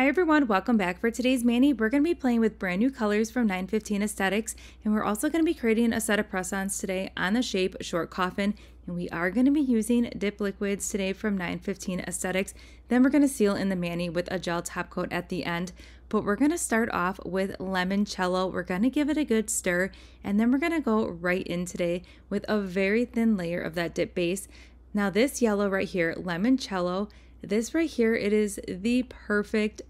Hi everyone, welcome back. For today's mani, we're going to be playing with brand new colors from 915 Aesthetics, and we're also going to be creating a set of press-ons today on the shape Short Coffin, and we are going to be using dip liquids today from 915 Aesthetics. Then we're going to seal in the mani with a gel top coat at the end, but we're going to start off with Limoncello. We're going to give it a good stir, and then we're going to go right in today with a very thin layer of that dip base. Now this yellow right here, Limoncello, this right here, it is the perfect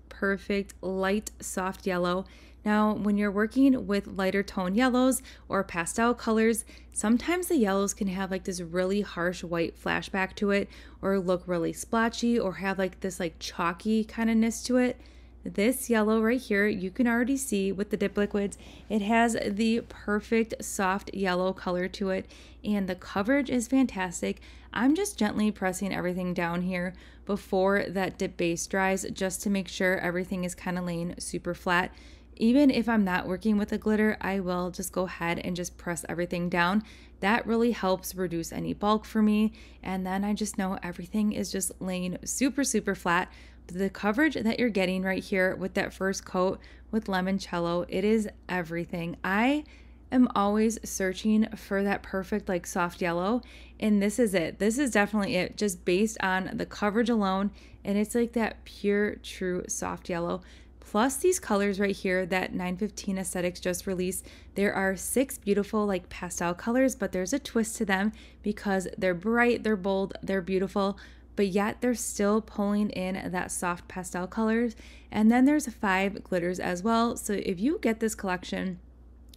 light, soft yellow. Now, when you're working with lighter tone yellows or pastel colors, sometimes the yellows can have like this really harsh white flashback to it, or look really splotchy, or have like this like chalky kindness to it. This yellow right here, you can already see with the dip liquids, it has the perfect soft yellow color to it, and the coverage is fantastic. I'm just gently pressing everything down here before that dip base dries, just to make sure everything is kind of laying super flat. Even if I'm not working with a glitter, I will just go ahead and just press everything down. That really helps reduce any bulk for me, and then I just know everything is just laying super flat. The coverage that you're getting right here with that first coat with Limoncello, it is everything. I am always searching for that perfect like soft yellow, and this is it. This is definitely it, just based on the coverage alone, and it's like that pure true soft yellow. Plus these colors right here that 915 Aesthetics just released, there are 6 beautiful like pastel colors, but there's a twist to them because they're bright, they're bold, they're beautiful, but yet they're still pulling in that soft pastel colors. And then there's 5 glitters as well. So if you get this collection,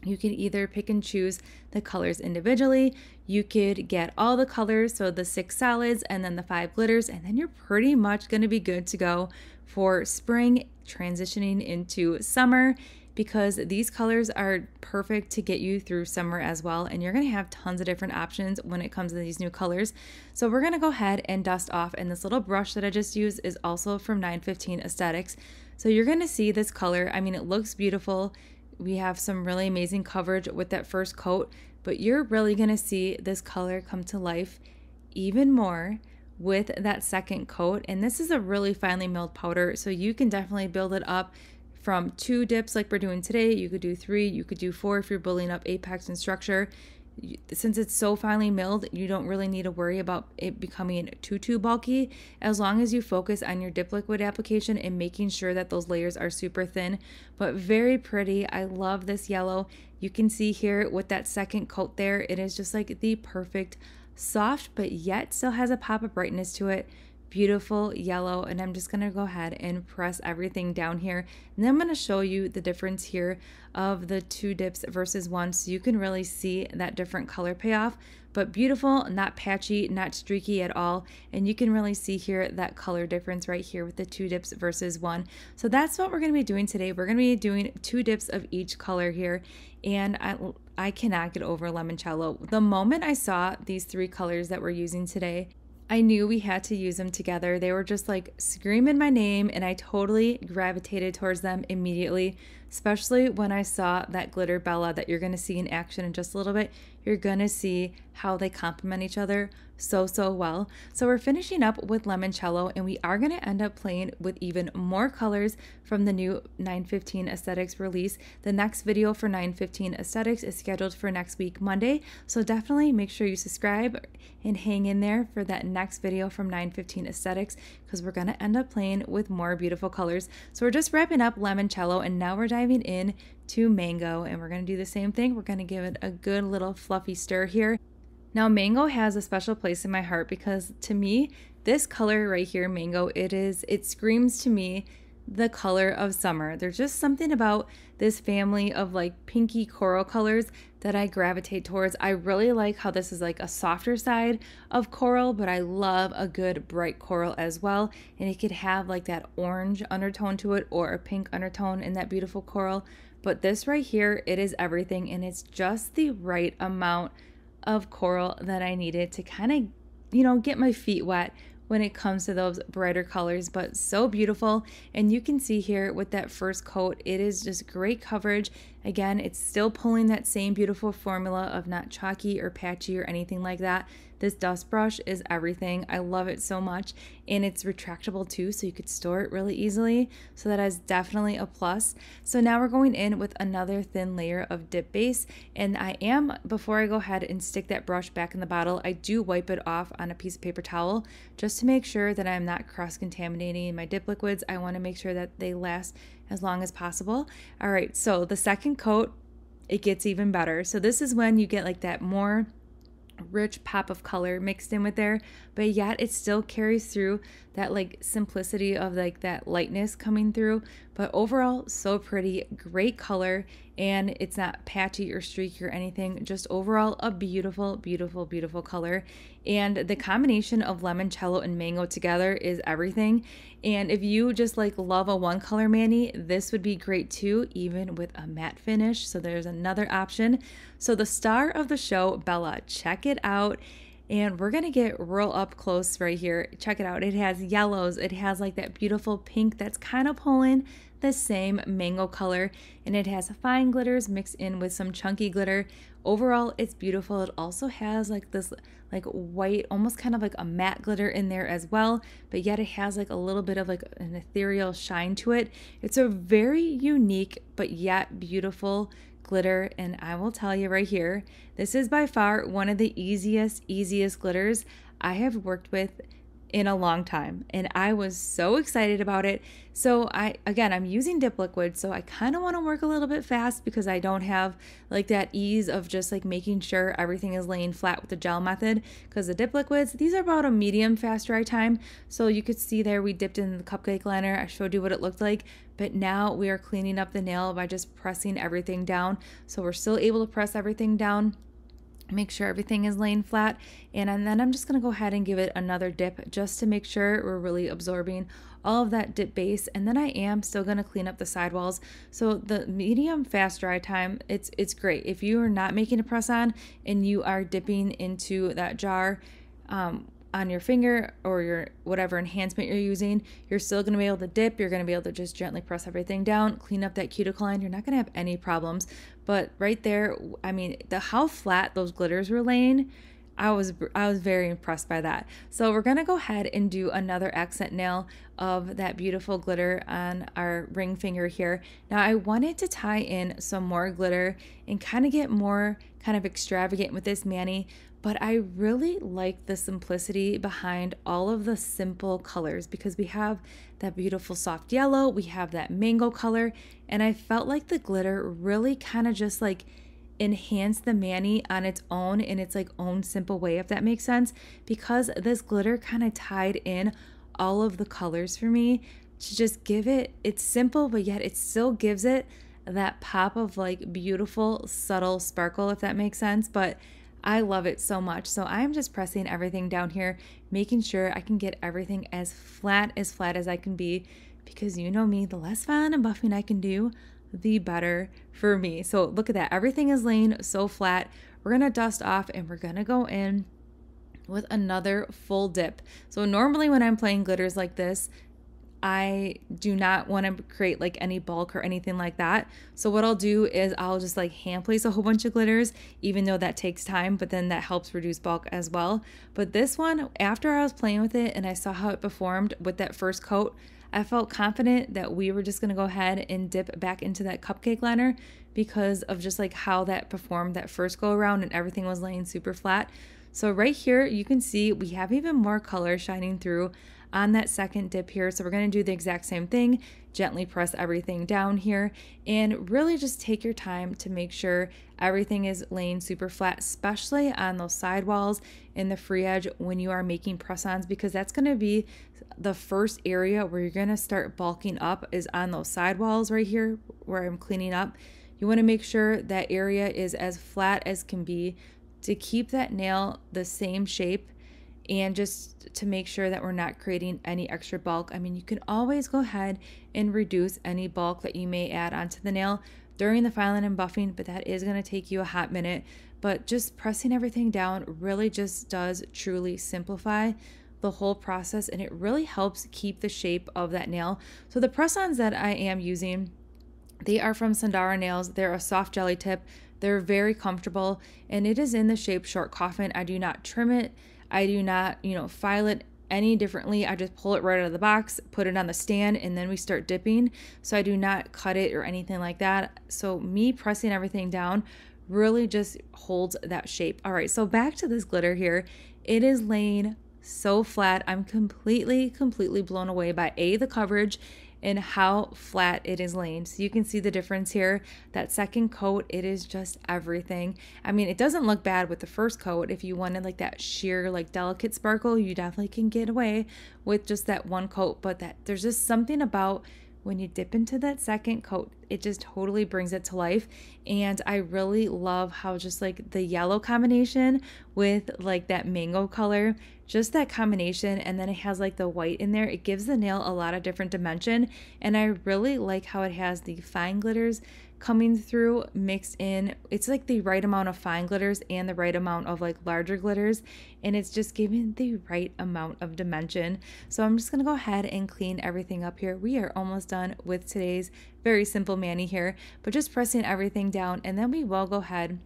you can either pick and choose the colors individually, you could get all the colors, so the 6 solids and then the 5 glitters, and then you're pretty much going to be good to go for spring, transitioning into summer, because these colors are perfect to get you through summer as well, and you're going to have tons of different options when it comes to these new colors. So we're going to go ahead and dust off, and this little brush that I just used is also from 915 Aesthetics. So you're going to see this color, I mean, it looks beautiful. We have some really amazing coverage with that first coat, but you're really going to see this color come to life even more with that second coat. And this is a really finely milled powder, so you can definitely build it up from 2 dips like we're doing today. You could do 3, you could do 4 if you're building up apex and structure. Since it's so finely milled, you don't really need to worry about it becoming too bulky, as long as you focus on your dip liquid application and making sure that those layers are super thin, but very pretty. I love this yellow. You can see here with that second coat there, it is just like the perfect soft, but yet still has a pop of brightness to it. Beautiful yellow. And I'm just going to go ahead and press everything down here, and then I'm going to show you the difference here of the 2 dips versus 1, so you can really see that different color payoff. But beautiful, not patchy, not streaky at all, and you can really see here that color difference right here with the 2 dips versus 1. So that's what we're going to be doing today. We're going to be doing 2 dips of each color here, and I cannot get over Limoncello. The moment I saw these 3 colors that we're using today, I knew we had to use them together. They were just like screaming my name, and I totally gravitated towards them immediately, especially when I saw that glitter Bella that you're going to see in action in just a little bit. You're going to see how they complement each other so well. So we're finishing up with Limoncello, and we are going to end up playing with even more colors from the new 915 Aesthetics release. The next video for 915 Aesthetics is scheduled for next week, Monday, so definitely make sure you subscribe and hang in there for that next video from 915 Aesthetics, because we're going to end up playing with more beautiful colors. So we're just wrapping up Limoncello, and now we're diving in to Mango, and we're going to do the same thing. We're going to give it a good little fluffy stir here. Now Mango has a special place in my heart, because to me this color right here, Mango, it screams to me the color of summer. There's just something about this family of like pinky coral colors that I gravitate towards. I really like how this is like a softer side of coral, but I love a good bright coral as well, and it could have like that orange undertone to it or a pink undertone in that beautiful coral. But this right here, it is everything, and it's just the right amount of coral that I needed to kind of, you know, get my feet wet when it comes to those brighter colors. But so beautiful, and you can see here with that first coat, it is just great coverage. Again, it's still pulling that same beautiful formula of not chalky or patchy or anything like that. This dust brush is everything. I love it so much, and it's retractable too, so you could store it really easily. So that is definitely a plus. So now we're going in with another thin layer of dip base, and before I go ahead and stick that brush back in the bottle, I do wipe it off on a piece of paper towel just to make sure that I'm not cross-contaminating my dip liquids. I want to make sure that they last as long as possible. All right, so the second coat, it gets even better. So this is when you get like that more rich pop of color mixed in with there, but yet it still carries through that like simplicity of like that lightness coming through. But overall, so pretty, great color, and it's not patchy or streaky or anything. Just overall a beautiful, beautiful, beautiful color. And the combination of limoncello and mango together is everything. And if you just like love a one color mani, this would be great too, even with a matte finish. So there's another option. So the star of the show, Bella, check it out. And we're gonna get real up close right here. Check it out. It has yellows. It has like that beautiful pink that's kind of pulling the same mango color, and it has fine glitters mixed in with some chunky glitter. Overall, it's beautiful. It also has like this like white, almost kind of like a matte glitter in there as well, but yet it has like a little bit of like an ethereal shine to it. It's a very unique but yet beautiful glitter, and I will tell you right here, this is by far one of the easiest glitters I have worked with in a long time, and I was so excited about it. So I'm using dip liquid, so I kind of want to work a little bit fast because I don't have like that ease of just like making sure everything is laying flat with the gel method, because the dip liquids, these are about a medium fast dry time. So you could see there we dipped in the cupcake liner. I showed you what it looked like, but now we are cleaning up the nail by just pressing everything down. So we're still able to press everything down, make sure everything is laying flat, and then I'm just going to go ahead and give it another dip just to make sure we're really absorbing all of that dip base. And then I am still going to clean up the sidewalls. So the medium fast dry time, it's great if you are not making a press on and you are dipping into that jar on your finger or your whatever enhancement you're using. You're still gonna be able to dip, you're gonna be able to just gently press everything down, clean up that cuticle line, you're not gonna have any problems. But right there, I mean, how flat those glitters were laying, I was very impressed by that. So we're gonna go ahead and do another accent nail of that beautiful glitter on our ring finger here. Now I wanted to tie in some more glitter and kind of get more kind of extravagant with this mani, but I really like the simplicity behind all of the simple colors, because we have that beautiful soft yellow, we have that mango color, and I felt like the glitter really kind of just like enhance the mani on its own in its like own simple way, if that makes sense, because this glitter kind of tied in all of the colors for me to just give it, it's simple, but yet it still gives it that pop of like beautiful subtle sparkle, if that makes sense. But I love it so much. So I'm just pressing everything down here, making sure I can get everything as flat as I can be, because you know me, the less fun and buffing I can do, the better for me. So look at that, everything is laying so flat. We're gonna dust off and we're gonna go in with another full dip. So normally when I'm playing glitters like this, I do not want to create like any bulk or anything like that. So what I'll do is I'll just like hand place a whole bunch of glitters, even though that takes time, but then that helps reduce bulk as well. But this one, after I was playing with it and I saw how it performed with that first coat, I felt confident that we were just gonna go ahead and dip back into that cupcake liner because of just like how that performed that first go around and everything was laying super flat. So right here, you can see we have even more color shining through on that second dip here. So we're gonna do the exact same thing, gently press everything down here, and really just take your time to make sure everything is laying super flat, especially on those sidewalls and the free edge when you are making press-ons, because that's gonna be the first area where you're gonna start bulking up, is on those sidewalls right here where I'm cleaning up. You wanna make sure that area is as flat as can be to keep that nail the same shape, and just to make sure that we're not creating any extra bulk. I mean, you can always go ahead and reduce any bulk that you may add onto the nail during the filing and buffing, but that is going to take you a hot minute. But just pressing everything down really just does truly simplify the whole process, and it really helps keep the shape of that nail. So the press-ons that I am using, they are from Sundara Nails. They're a soft jelly tip. They're very comfortable, and it is in the shape short coffin. I do not trim it. I do not, file it any differently. I just pull it right out of the box, put it on the stand, and then we start dipping. So I do not cut it or anything like that. So me pressing everything down really just holds that shape. All right, so back to this glitter here. It is laying so flat. I'm completely blown away by A, the coverage, and how flat it is laying. So you can see the difference here. That second coat, it is just everything. I mean, it doesn't look bad with the first coat. If you wanted like that sheer, like delicate sparkle, you definitely can get away with just that one coat, but that there's just something about when you dip into that second coat, it just totally brings it to life. And I really love how just like the yellow combination with like that mango color, just that combination, and then it has like the white in there. It gives the nail a lot of different dimension, and I really like how it has the fine glitters coming through mixed in. It's like the right amount of fine glitters and the right amount of like larger glitters, and it's just giving the right amount of dimension. So I'm just gonna go ahead and clean everything up here. We are almost done with today's very simple mani here, but just pressing everything down, and then we will go ahead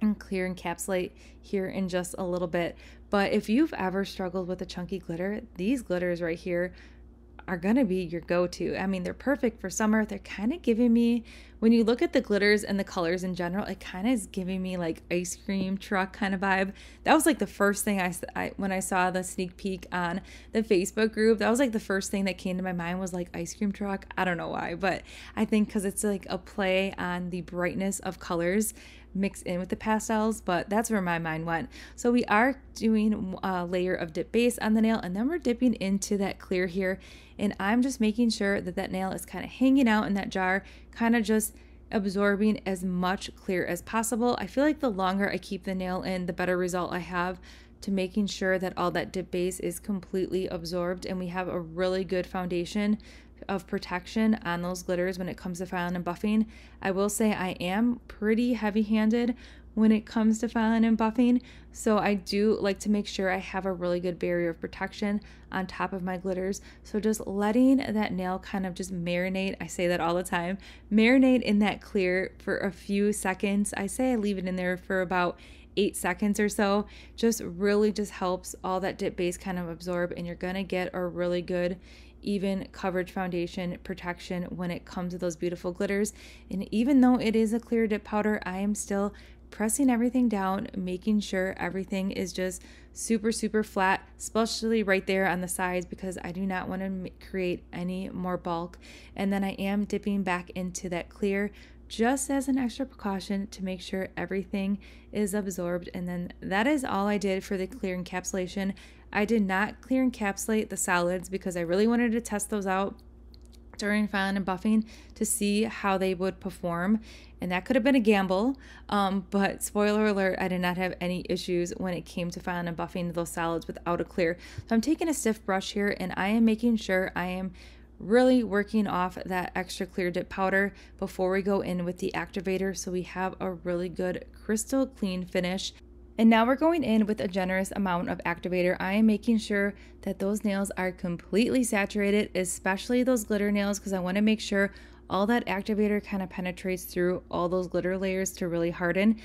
and clear encapsulate here in just a little bit. But if you've ever struggled with a chunky glitter, these glitters right here are gonna be your go-to. I mean, they're perfect for summer. They're kind of giving me, when you look at the glitters and the colors in general, it kind of is giving me like ice cream truck kind of vibe. That was like the first thing I when I saw the sneak peek on the Facebook group, that was like the first thing that came to my mind was like ice cream truck. I don't know why, but I think because it's like a play on the brightness of colors mixed in with the pastels, but that's where my mind went. So we are doing a layer of dip base on the nail, and then we're dipping into that clear here, and I'm just making sure that that nail is kind of hanging out in that jar, kind of just absorbing as much clear as possible. I feel like the longer I keep the nail in, the better result I have to making sure that all that dip base is completely absorbed, and we have a really good foundation of protection on those glitters when it comes to filing and buffing. I will say I am pretty heavy-handed when it comes to filing and buffing, so I do like to make sure I have a really good barrier of protection on top of my glitters. So just letting that nail kind of just marinate, I say that all the time, marinate in that clear for a few seconds. I say I leave it in there for about 8 seconds or so, just really just helps all that dip base kind of absorb, and you're gonna get a really good even coverage, foundation, protection when it comes to those beautiful glitters. And even though it is a clear dip powder, I am still pressing everything down, making sure everything is just super flat, especially right there on the sides, because I do not want to create any more bulk. And then I am dipping back into that clear just as an extra precaution to make sure everything is absorbed. And then that is all I did for the clear encapsulation. I did not clear encapsulate the solids because I really wanted to test those out during filing and buffing to see how they would perform, and that could have been a gamble, but spoiler alert, I did not have any issues when it came to filing and buffing those solids without a clear. So I'm taking a stiff brush here, and I am making sure I am really working off that extra clear dip powder before we go in with the activator, so we have a really good crystal clean finish. And now we're going in with a generous amount of activator. I am making sure that those nails are completely saturated, especially those glitter nails, because I want to make sure all that activator kind of penetrates through all those glitter layers to really harden.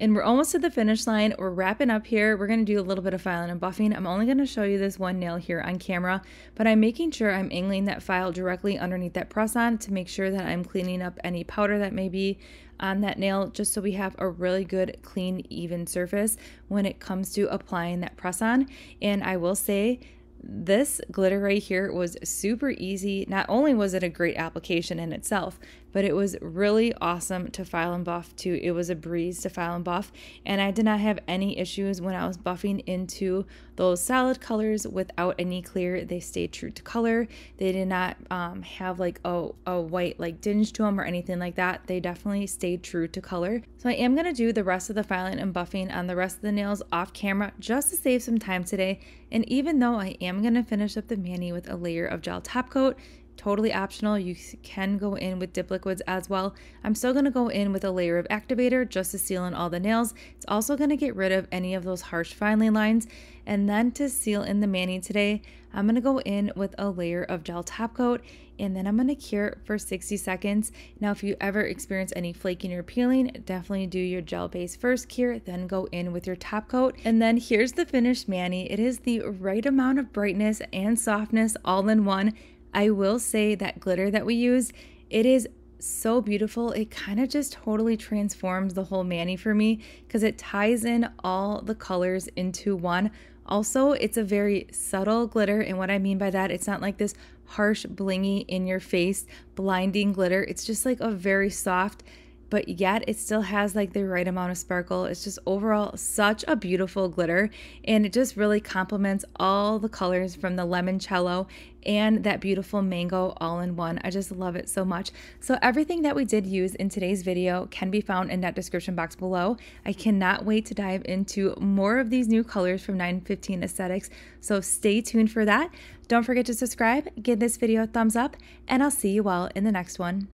And we're almost to the finish line. We're wrapping up here. We're going to do a little bit of filing and buffing. I'm only going to show you this one nail here on camera, but I'm making sure I'm angling that file directly underneath that press on to make sure that I'm cleaning up any powder that may be on that nail, just so we have a really good, clean, even surface when it comes to applying that press on. And I will say, this glitter right here was super easy. Not only was it a great application in itself, but it was really awesome to file and buff too. It was a breeze to file and buff, and I did not have any issues when I was buffing into those solid colors without any clear. They stayed true to color. They did not have like a white like dinge to them or anything like that. They definitely stayed true to color. So I am gonna do the rest of the filing and buffing on the rest of the nails off camera just to save some time today. And even though I am gonna finish up the mani with a layer of gel top coat, totally optional. You can go in with dip liquids as well. I'm still going to go in with a layer of activator just to seal in all the nails. It's also going to get rid of any of those harsh fine lines. And then to seal in the mani today, I'm going to go in with a layer of gel top coat, and then I'm going to cure it for 60 seconds. Now, if you ever experience any flaking or peeling, definitely do your gel base first, cure, then go in with your top coat. And then here's the finished mani. It is the right amount of brightness and softness all in one. I will say that glitter that we used, it is so beautiful. It kind of just totally transforms the whole mani for me because it ties in all the colors into one. Also, it's a very subtle glitter, and what I mean by that, it's not like this harsh, blingy, in your face, blinding glitter. It's just like a very soft, but yet it still has like the right amount of sparkle. It's just overall such a beautiful glitter, and it just really complements all the colors from the limoncello and that beautiful mango all in one. I just love it so much. So everything that we did use in today's video can be found in that description box below. I cannot wait to dive into more of these new colors from 915 Aesthetics, so stay tuned for that. Don't forget to subscribe, give this video a thumbs up, and I'll see you all in the next one.